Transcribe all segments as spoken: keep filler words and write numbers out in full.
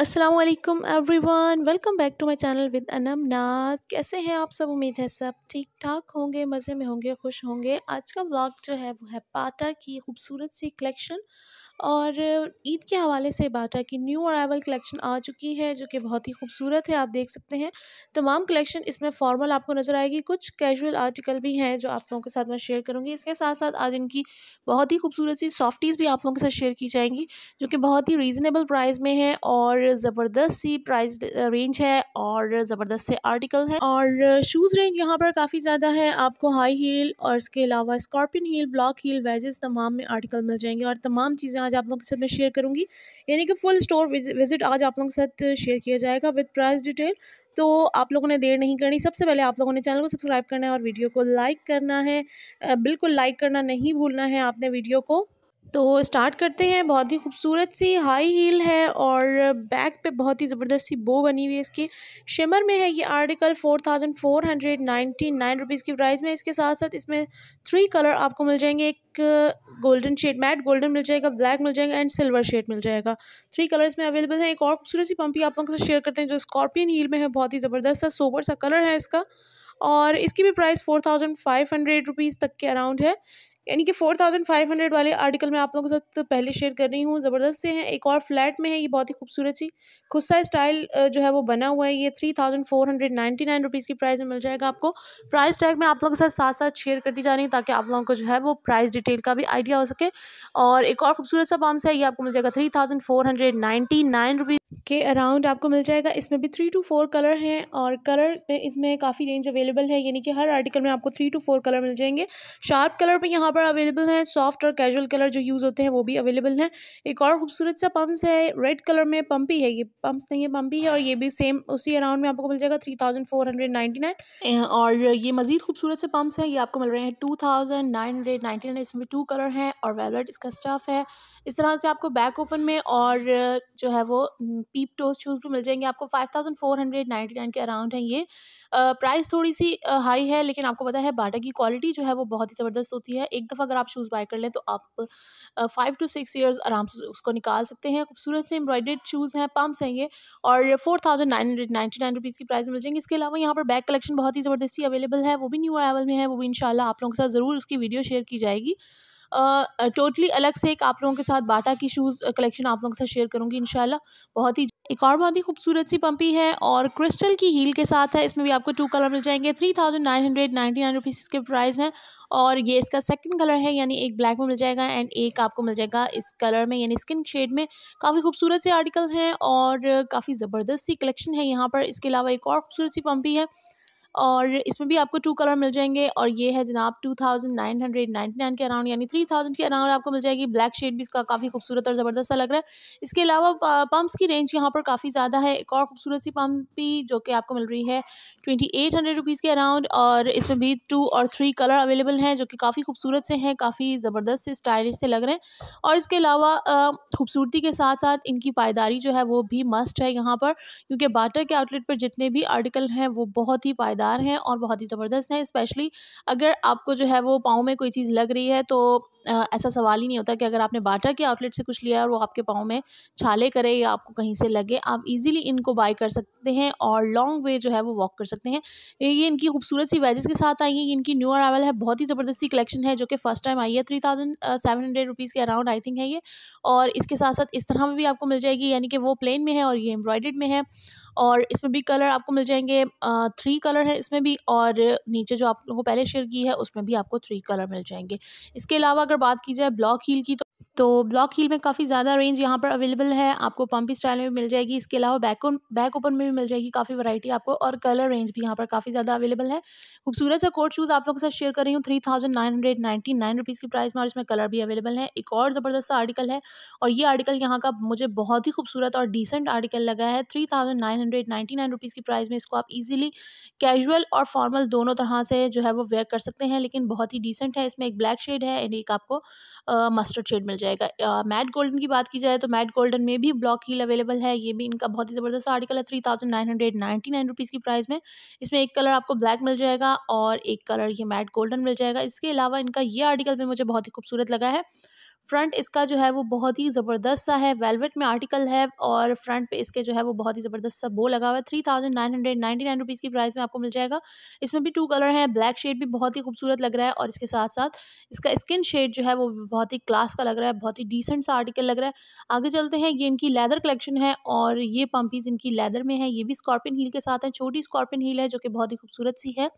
अस्सलामुअलैकुम everyone, welcome back to my channel with Anam Naaz. कैसे हैं आप सब? उम्मीद है सब ठीक ठाक होंगे, मज़े में होंगे, खुश होंगे। आज का व्लॉग जो है वो है बाटा की खूबसूरत सी कलेक्शन और ईद के हवाले से बाटा की न्यू अराइवल कलेक्शन आ चुकी है जो कि बहुत ही खूबसूरत है। आप देख सकते हैं तमाम कलेक्शन, इसमें फॉर्मल आपको नज़र आएगी, कुछ कैजुअल आर्टिकल भी हैं जो आप लोगों के साथ मैं शेयर करूँगी। इसके साथ साथ आज इनकी बहुत ही खूबसूरत सी सॉफ्टीज़ भी आप लोगों के साथ शेयर की जाएंगी जो कि बहुत ही रीज़नेबल प्राइस में है और ज़बरदस्त सी प्राइस रेंज है और ज़बरदस्त से आर्टिकल है। और शूज़ रेंज यहाँ पर काफ़ी ज़्यादा है, आपको हाई हील और इसके अलावा scorpion heel, block heel, wedges तमाम में आर्टिकल मिल जाएंगे और तमाम चीज़ें आज आप लोगों के साथ मैं शेयर करूँगी। यानी कि फुल स्टोर विजिट आज आप लोगों के साथ शेयर किया जाएगा विद प्राइस डिटेल। तो आप लोगों ने देर नहीं करनी। सबसे पहले आप लोगों ने चैनल को सब्सक्राइब करना है और वीडियो को लाइक करना है, बिल्कुल लाइक करना नहीं भूलना है आपने वीडियो को। तो स्टार्ट करते हैं। बहुत ही खूबसूरत सी हाई हील है और बैक पे बहुत ही ज़बरदस्त सी बो बनी हुई है। इसकी शिमर में है ये article four thousand four hundred ninety nine rupees की प्राइस में। इसके साथ साथ इसमें थ्री कलर आपको मिल जाएंगे, एक गोल्डन शेड, मैट गोल्डन मिल जाएगा, ब्लैक मिल जाएगा एंड सिल्वर शेड मिल जाएगा। थ्री कलर्स में अवेलेबल है। एक और खूबसूरत सी पंपी आप लोगों के साथ शेयर करते हैं जो स्कॉर्पियन हील में है। बहुत ही ज़बरदस्त सा सोबर सा कलर है इसका और इसकी भी price four thousand five hundred rupees तक के अराउंड है। यानी कि फोर थाउजेंड फाइव हंड्रेड वाले आर्टिकल मैं आप लोगों के साथ पहले शेयर कर रही हूँ। ज़बरदस्त से हैं। एक और फ्लैट में है, ये बहुत ही खूबसूरत सी खुस्सा स्टाइल जो है वो बना हुआ है। ये three thousand four hundred ninety nine rupees की प्राइस में मिल जाएगा। आपको प्राइस टैग में आप लोगों के साथ साथ साथ शेयर करती जा रही हूँ ताकि आप लोगों को जो है वो प्राइस डिटेल का भी आइडिया हो सके। और एक और खूबसूरत सा पम्स है, ये आपको मिल जाएगा three thousand four hundred ninety nine rupees के अराउंड आपको मिल जाएगा। इसमें भी थ्री टू फोर कलर हैं और कलर इसमें काफ़ी रेंज अवेलेबल है। यानी कि हर आर्टिकल में आपको थ्री टू फोर कलर मिल जाएंगे। शार्प कलर पर यहाँ पर अवेलेबल हैं, सॉफ्ट और कैजुअल कलर जो यूज़ होते हैं वो भी अवेलेबल हैं। एक और खूबसूरत सा पम्प्स है, रेड कलर में पम्पी है, ये पम्प्स नहीं है पम्पी है और ये भी सेम उसी अराउंड में आपको मिल जाएगा three thousand four hundred ninety nine. और ये मज़ीद खूबसूरत से पम्प्स हैं, ये आपको मिल रहे हैं two thousand nine hundred ninety nine. इसमें टू कलर हैं और वेलवेट इसका स्टफ है। इस तरह से आपको बैक ओपन में और जो है वो पीप टोज शूज़ भी मिल जाएंगे। आपको five thousand four hundred ninety nine के अराउंड है। ये प्राइस थोड़ी सी हाई है लेकिन आपको पता है बाटा की क्वालिटी जो है वो बहुत ही ज़बरदस्त होती है। एक दफ़ा अगर आप शूज़ बाय कर लें तो आप फाइव टू सिक्स ईयर्स आराम से उसको निकाल सकते हैं। खूबसूरत से एम्ब्रॉयडर्ड शूज़ हैं, पम्प्स हैं ये और four thousand nine hundred ninety nine rupees की प्राइस मिल जाएंगी। इसके अलावा यहाँ पर बैग कलेक्शन बहुत ही ज़बरदस्ती अवेलेबल है, वो भी न्यू अराइवल में है। वो भी इंशाल्लाह आप लोगों के साथ ज़रूर उसकी वीडियो शेयर की जाएगी। टोटली uh, अलग से एक आप लोगों के साथ बाटा की शूज़ कलेक्शन आप लोगों के साथ शेयर करूँगी इंशाल्लाह। बहुत ही एक और बहुत ही खूबसूरत सी पम्पी है और क्रिस्टल की हील के साथ है। इसमें भी आपको टू कलर मिल जाएंगे। Three thousand nine hundred ninety nine rupees इसके प्राइस हैं और ये इसका सेकंड कलर है। यानी एक ब्लैक में मिल जाएगा एंड एक आपको मिल जाएगा इस कलर में यानी स्किन शेड में। काफ़ी खूबसूरत से आर्टिकल हैं और काफ़ी ज़बरदस्त सी कलेक्शन है यहाँ पर। इसके अलावा एक और खूबसूरत सी पम्पी है और इसमें भी आपको टू कलर मिल जाएंगे और ये है जनाब two thousand nine hundred ninety nine के अराउंड यानी थ्री थाउजेंड के अराउंड आपको मिल जाएगी। ब्लैक शेड भी इसका काफ़ी खूबसूरत और ज़बरदस्त सा लग रहा है। इसके अलावा पम्प्स की रेंज यहाँ पर काफ़ी ज़्यादा है। एक और खूबसूरत सी पम्प भी जो कि आपको मिल रही है ट्वेंटी एट हंड्रेड रुपीज़ के अराउंड और इसमें भी टू और थ्री कलर अवेलेबल हैं जो कि काफ़ी खूबसूरत से हैं, काफ़ी ज़बरदस्त से स्टाइलिश से लग रहे हैं। और इसके अलावा खूबसूरती के साथ साथ इनकी पायदारी जो है वो भी मस्ट है यहाँ पर, क्योंकि बाटा के आउटलेट पर जितने भी आर्टिकल हैं वो बहुत ही पायदार हैं और बहुत ही ज़बरदस्त हैं। स्पेशली अगर आपको जो है वो पाँव में कोई चीज़ लग रही है तो आ, ऐसा सवाल ही नहीं होता कि अगर आपने बाटा के आउटलेट से कुछ लिया है और वो आपके पाँव में छाले करे या आपको कहीं से लगे, आप इजीली इनको बाय कर सकते हैं और लॉन्ग वे जो है वो वॉक कर सकते हैं। ये इनकी खूबसूरत सी वेजेस के साथ आई है। ये इनकी न्यू अराइवल है, बहुत ही ज़बरदस्ती कलेक्शन है जो कि फ़र्स्ट टाइम आई है। Three thousand seven hundred rupees के अराउंड आई थिंक है ये। और इसके साथ साथ इस तरह में भी आपको मिल जाएगी, यानी कि वो प्लेन में है और ये एम्ब्रॉयडर्ड में है और इसमें भी कलर आपको मिल जाएंगे। थ्री कलर है इसमें भी और नीचे जो आप लोगों को पहले शेयर की है उसमें भी आपको थ्री कलर मिल जाएंगे। इसके अलावा अगर बात की जाए ब्लॉक हील की तो तो ब्लॉक हील में काफ़ी ज़्यादा रेंज यहाँ पर अवेलेबल है। आपको पम्पी स्टाइल में भी मिल जाएगी, इसके अलावा बैक बैक ओपन में भी मिल जाएगी। काफ़ी वैरायटी आपको और कलर रेंज भी यहाँ पर काफ़ी ज़्यादा अवेलेबल है। खूबसूरत सा कोट शूज़ आप लोगों के साथ शेयर कर रही हूँ three thousand nine hundred ninety nine rupees की प्राइस में और इसमें कलर भी अवेलेबल है। एक और ज़बरदस्त सा आर्टिकल है और ये आर्टिकल यहाँ का मुझे बहुत ही खूबसूरत और डिसेंट आर्टिकल लगा है। Three thousand nine hundred ninety nine rupees की प्राइस में इसको आप ईजिली कैजुअल और फॉर्मल दोनों तरह से जो है वो वेयर कर सकते हैं, लेकिन बहुत ही डिसेंट है। इसमें एक ब्लैक शेड है एंड एक आपको मस्टर्ड शेड मिल जाएगा। मैट गोल्डन की बात की जाए तो मैट गोल्डन में भी ब्लॉक हील अवेलेबल है। ये भी इनका बहुत ही ज़बरदस्त आर्टिकल है three thousand nine hundred ninety nine rupees की प्राइस में। इसमें एक कलर आपको ब्लैक मिल जाएगा और एक कलर ये मैट गोल्डन मिल जाएगा। इसके अलावा इनका ये आर्टिकल भी मुझे बहुत ही खूबसूरत लगा है। फ्रंट इसका जो है वो बहुत ही ज़बरदस्त सा है, वेलवेट में आर्टिकल है और फ्रंट पे इसके जो है वो बहुत ही ज़बरदस्त सा बो लगा हुआ है। Three thousand nine hundred ninety nine rupees की प्राइस में आपको मिल जाएगा। इसमें भी टू कलर हैं, ब्लैक शेड भी बहुत ही खूबसूरत लग रहा है और इसके साथ साथ इसका स्किन शेड जो है वो बहुत ही क्लास का लग रहा है, बहुत ही डिसेंट सा आर्टिकल लग रहा है। आगे चलते हैं, ये इनकी लेदर कलेक्शन है और ये पम्पीज़ इनकी लेदर में है, ये भी स्कॉर्पियन हील के साथ हैं। छोटी स्कॉर्पियन हील है जो कि बहुत ही खूबसूरत सी है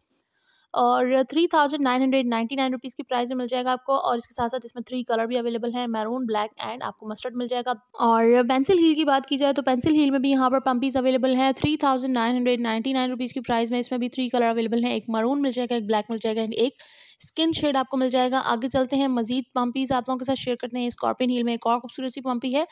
और three thousand nine hundred ninety nine rupees की प्राइस में मिल जाएगा आपको। और इसके साथ साथ इसमें थ्री कलर भी अवेलेबल है, मैरून, ब्लैक एंड आपको मस्टर्ड मिल जाएगा। और पेंसिल हील की बात की जाए तो पेंसिल हील में भी यहाँ पर पम्पीज़ अवेलेबल हैं। Three thousand nine hundred ninety nine rupees की प्राइस में इसमें भी थ्री कलर अवेलेबल हैं, एक मैरून मिल जाएगा, एक ब्लैक मिल जाएगा एंड एक स्किन शेड आपको मिल जाएगा। आगे चलते हैं, मजीद पम्पीज़ आप लोगों के साथ शेयर करते हैं। स्कॉर्पियन हील में एक और खूबसूरत सी पम्पी है,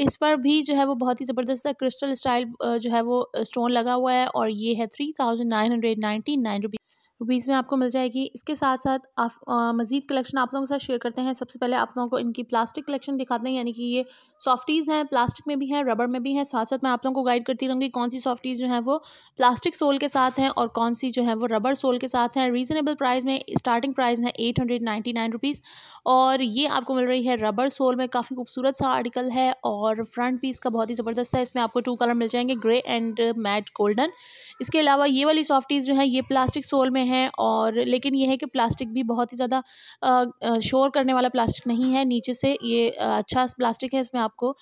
इस पर भी जो है वो बहुत ही ज़बरदस्त क्रिस्टल स्टाइल जो है वो स्टोन लगा हुआ है और ये है three thousand nine hundred ninety nine rupees rupees में आपको मिल जाएगी। इसके साथ साथ आप आ, मजीद कलेक्शन आप लोगों के साथ शेयर करते हैं। सबसे पहले आप लोगों को इनकी प्लास्टिक कलेक्शन दिखाते हैं, यानी कि ये सॉफ्टीज़ हैं, प्लास्टिक में भी हैं, रबर में भी हैं। साथ साथ मैं आप लोगों को गाइड करती रहूँगी कौन सी सॉफ्टीज़ जो हैं वो प्लास्टिक सोल के साथ हैं और कौन सी जो है वो रबर सोल के साथ हैं। रीज़नेबल प्राइस में स्टार्टिंग प्राइस है eight hundred ninety nine rupees और ये आपको मिल रही है रबर सोल में। काफ़ी खूबसूरत सा आर्टिकल है और फ्रंट पीस का बहुत ही ज़बरदस्त है। इसमें आपको टू कलर मिल जाएंगे, ग्रे एंड मैट गोल्डन। इसके अलावा ये वाली सॉफ्टीज़ जो है ये प्लास्टिक सोल में हैं और लेकिन यह है कि प्लास्टिक भी बहुत ही ज़्यादा शोर करने वाला प्लास्टिक नहीं है, नीचे से ये अच्छा प्लास्टिक है, इसमें आपको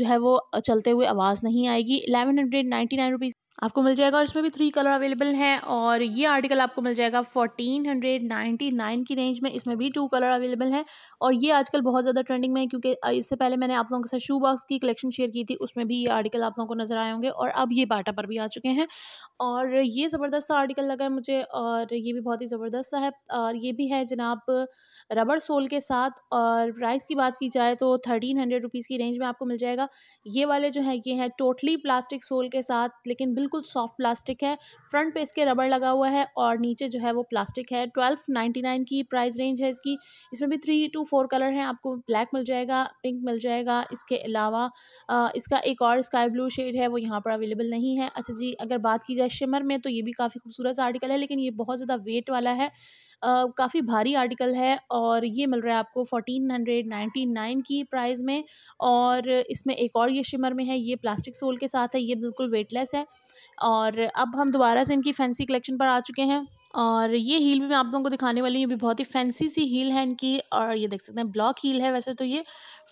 जो है वो चलते हुए आवाज़ नहीं आएगी। Eleven hundred ninety nine rupees आपको मिल जाएगा और इसमें भी थ्री कलर अवेलेबल हैं और ये आर्टिकल आपको मिल जाएगा फोर्टीन हंड्रेड नाइन्टी नाइन की रेंज में। इसमें भी टू कलर अवेलेबल हैं और ये आजकल बहुत ज़्यादा ट्रेंडिंग में है, क्योंकि इससे पहले मैंने आप लोगों के साथ शू बॉक्स की कलेक्शन शेयर की थी, उसमें भी ये आर्टिकल आप लोगों को नज़र आए होंगे और अब ये बाटा पर भी आ चुके हैं और ये ज़बरदस्त सा आर्टिकल लगा है मुझे और ये भी बहुत ही ज़बरदस्त सा है और ये भी है जनाब रबर सोल के साथ। और प्राइस की बात की जाए तो थर्टीन हंड्रेड रुपीज़ की रेंज में आपको मिल जाएगा। ये वाले जो है ये है टोटली प्लास्टिक सोल के साथ, लेकिन बिल्कुल सॉफ्ट प्लास्टिक है, फ्रंट पे इसके रबर लगा हुआ है और नीचे जो है वो प्लास्टिक है। ट्वेल्व नाइन्टी नाइन की प्राइस रेंज है इसकी। इसमें भी थ्री टू फोर कलर हैं, आपको ब्लैक मिल जाएगा, पिंक मिल जाएगा, इसके अलावा इसका एक और स्काई ब्लू शेड है वो यहाँ पर अवेलेबल नहीं है। अच्छा जी, अगर बात की जाए शिमर में तो ये भी काफ़ी खूबसूरत सा आर्टिकल है, लेकिन ये बहुत ज़्यादा वेट वाला है, काफ़ी भारी आर्टिकल है और ये मिल रहा है आपको फोर्टीन हंड्रेड नाइन्टी नाइन की प्राइस में। और इसमें एक और ये शिमर में है, ये प्लास्टिक सोल के साथ है, ये बिल्कुल वेटलेस है। और अब हम दोबारा से इनकी फैंसी कलेक्शन पर आ चुके हैं और ये हील भी मैं आप लोगों को दिखाने वाली हूँ, ये भी बहुत ही फैंसी सी हील है इनकी और ये देख सकते हैं ब्लॉक हील है। वैसे तो ये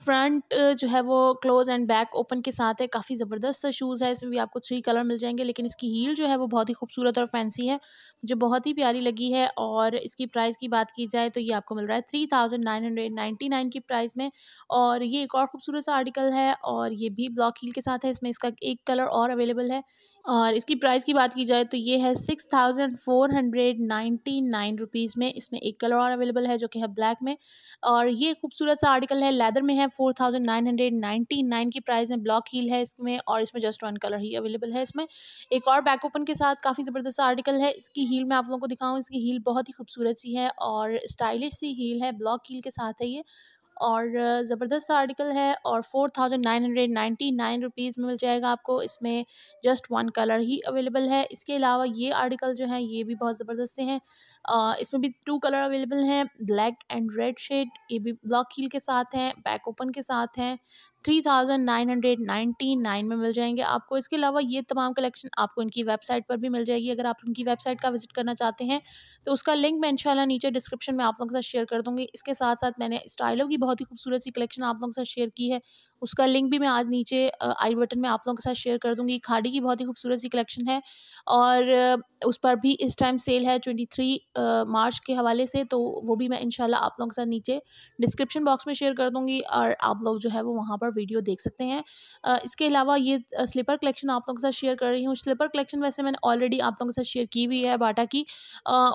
फ्रंट जो है वो क्लोज एंड बैक ओपन के साथ है, काफ़ी ज़बरदस्त शूज़ है, इसमें भी आपको थ्री कलर मिल जाएंगे, लेकिन इसकी हील जो है वो बहुत ही खूबसूरत और फैंसी है, मुझे बहुत ही प्यारी लगी है। और इसकी प्राइस की बात की जाए तो ये आपको मिल रहा है three thousand nine hundred ninety nine की प्राइस में और ये एक और खूबसूरत सा आर्टिकल है और ये भी ब्लॉक हील के साथ है, इसमें इसका एक कलर और अवेलेबल है। और इसकी प्राइस की बात की जाए तो ये है six thousand four hundred ninety nine rupees में। इसमें एक कलर और अवेलेबल है जो कि है ब्लैक में और ये खूबसूरत सा आर्टिकल है, लेदर में है। Four thousand nine hundred ninety nine की प्राइस में ब्लॉक हील है इसमें और इसमें जस्ट वन कलर ही अवेलेबल है। इसमें एक और बैक ओपन के साथ काफ़ी ज़बरदस्त आर्टिकल है। इसकी हील मैं आप लोगों को दिखाऊँ, इसकी हील बहुत ही खूबसूरत सी है और स्टाइलिश सी हील है, ब्लॉक हील के साथ है ये और ज़बरदस्त सा आर्टिकल है और four thousand nine hundred ninety nine rupees में मिल जाएगा आपको। इसमें जस्ट वन कलर ही अवेलेबल है। इसके अलावा ये आर्टिकल जो है ये भी बहुत ज़बरदस्त से हैं, इसमें भी टू कलर अवेलेबल हैं, ब्लैक एंड रेड शेड, ये भी ब्लॉक हील के साथ हैं, बैक ओपन के साथ हैं। Three thousand nine hundred ninety nine में मिल जाएंगे आपको। इसके अलावा ये तमाम कलेक्शन आपको इनकी वेबसाइट पर भी मिल जाएगी। अगर आप उनकी वेबसाइट का विज़िट करना चाहते हैं तो उसका लिंक मैं इंशाल्लाह नीचे डिस्क्रिप्शन में आप लोगों के साथ शेयर कर दूँगी। इसके साथ साथ मैंने स्टाइलो की बहुत ही खूबसूरत सी कलेक्शन आप लोगों के साथ शेयर की है, उसका लिंक भी मैं आज नीचे आई बटन में आप लोगों के साथ शेयर कर दूँगी। खाड़ी की बहुत ही खूबसूरत सी कलेक्शन है और उस पर भी इस टाइम सेल है ट्वेंटी थ्री मार्च के हवाले से, तो वो भी मैं इंशाल्लाह आप लोगों के साथ नीचे डिस्क्रिप्शन बॉक्स में शेयर कर दूँगी और आप लोग जो है वो वहाँ पर वीडियो देख सकते हैं। इसके अलावा ये स्लीपर कलेक्शन आप लोगों के साथ शेयर कर रही हूँ। स्लीपर कलेक्शन वैसे मैंने ऑलरेडी आप लोगों के साथ शेयर की हुई है बाटा की,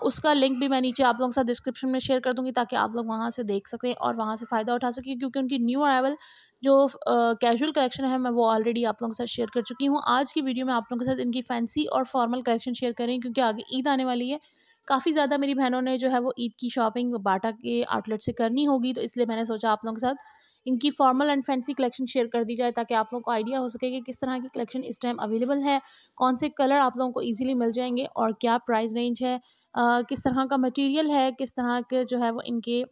उसका लिंक भी मैं नीचे आप लोगों के साथ डिस्क्रिप्शन में शेयर कर दूँगी ताकि आप लोग वहाँ से देख सकें और वहाँ से फ़ायदा उठा सकें, क्योंकि उनकी न्यू अराइवल जो कैजुअल कलेक्शन है मैं वो ऑलरेडी आप लोगों के साथ शेयर कर चुकी हूँ। आज की वीडियो में आप लोगों के साथ इनकी फैंसी और फॉर्मल कलेक्शन शेयर करें, क्योंकि आगे ईद आने वाली है। काफ़ी ज़्यादा मेरी बहनों ने जो है वो ईद की शॉपिंग बाटा के आउटलेट से करनी होगी, तो इसलिए मैंने सोचा आप लोगों के साथ इनकी formal and fancy collection share कर दी जाए ताकि आप लोगों को आइडिया हो सके कि किस तरह की कलेक्शन इस टाइम अवेलेबल है, कौन से कलर आप लोगों को ईजिली मिल जाएंगे और क्या प्राइस रेंज है, आ, किस तरह का मटेरियल है, किस तरह के जो है वो इनके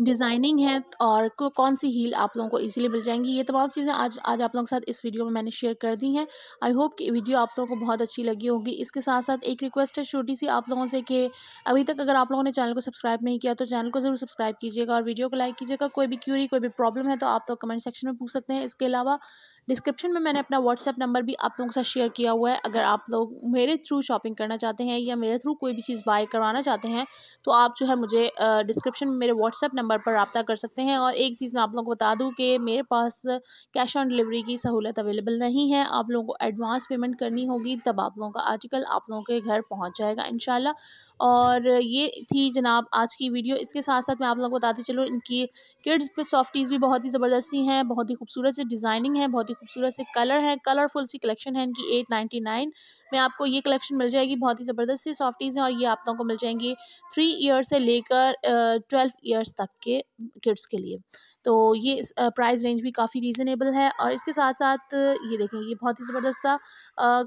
डिज़ाइनिंग है और को कौन सी हील आप लोगों को इजीली मिल जाएंगी। ये तमाम चीज़ें आज आज आप लोगों के साथ इस वीडियो में मैंने शेयर कर दी हैं। आई होप कि वीडियो आप लोगों को बहुत अच्छी लगी होगी। इसके साथ साथ एक रिक्वेस्ट है छोटी सी आप लोगों से कि अभी तक अगर आप लोगों ने चैनल को सब्सक्राइब नहीं किया तो चैनल को ज़रूर सब्सक्राइब कीजिएगा और वीडियो को लाइक कीजिएगा। कोई भी क्यूरी कोई भी प्रॉब्लम है तो आप लोग कमेंट सेक्शन में पूछ सकते हैं। इसके अलावा डिस्क्रिप्शन में मैंने अपना व्हाट्सएप नंबर भी आप लोगों के साथ शेयर किया हुआ है। अगर आप लोग मेरे थ्रू शॉपिंग करना चाहते हैं या मेरे थ्रू कोई भी चीज़ बाय करवाना चाहते हैं तो आप जो है मुझे डिस्क्रिप्शन में मेरे व्हाट्सएप नंबर पर रब्ता कर सकते हैं। और एक चीज़ मैं आप लोगों को बता दूं कि मेरे पास कैश ऑन डिलीवरी की सहूलत अवेलेबल नहीं है। आप लोगों को एडवांस पेमेंट करनी होगी तब आप लोगों का आर्टिकल आप लोगों के घर पहुँच जाएगा इंशाल्लाह। और ये थी जनाब आज की वीडियो। इसके साथ साथ मैं आप लोगों को बताती चलो इनकी किड्स पे सॉफ्टीज़ भी बहुत ही ज़बरदस्ती हैं, बहुत ही खूबसूरत से डिज़ाइनिंग है, बहुत ही खूबसूरत से कलर है, कलरफुल सी कलेक्शन है इनकी। एट नाइन्टी नाइन में आपको ये कलेक्शन मिल जाएगी, बहुत ही ज़बरदस्त सी सॉफ्टीज़ हैं और ये आप लोगों को मिल जाएंगी थ्री ईयर से लेकर ट्वेल्व ईयर्स तक के किड्स के लिए। तो ये प्राइस रेंज भी काफ़ी रीज़नेबल है। और इसके साथ साथ ये देखें ये बहुत ही ज़बरदस्त सा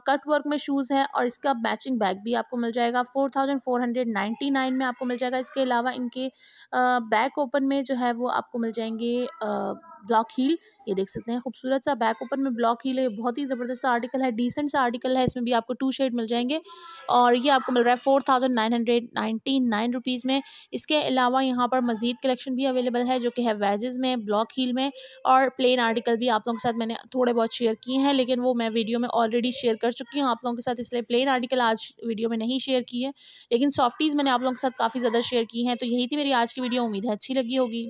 कट वर्क में शूज़ है और इसका मैचिंग बैग भी आपको मिल जाएगा four thousand four hundred ninety nine में आपको मिल जाएगा। इसके अलावा इनके बैक ओपन में जो है वो आपको मिल जाएंगे ब्लॉक हील, ये देख सकते हैं खूबसूरत सा बैक ओपन में ब्लॉक हील है। बहुत ही ज़बरदस्त सा आर्टिकल है, डिसेंट सा आर्टिकल है। इसमें भी आपको टू शेड मिल जाएंगे और ये आपको मिल रहा है four thousand nine hundred ninety nine rupees में। इसके अलावा यहाँ पर मज़ीद कलेक्शन भी अवेलेबल है जो कि है वेजेस में, ब्लॉक हील में और प्लेन आर्टिकल भी आप लोगों के साथ मैंने थोड़े बहुत शेयर किए हैं लेकिन वो मैं वीडियो में ऑलरेडी शेयर कर चुकी हूँ आप लोगों के साथ, इसलिए प्लेन आर्टिकल आज वीडियो में नहीं शेयर की है। लेकिन सॉफ्टीज़ मैंने आप लोगों के साथ काफ़ी ज़्यादा शेयर की हैं। तो यही थी मेरी आज की वीडियो, उम्मीद है अच्छी लगी होगी।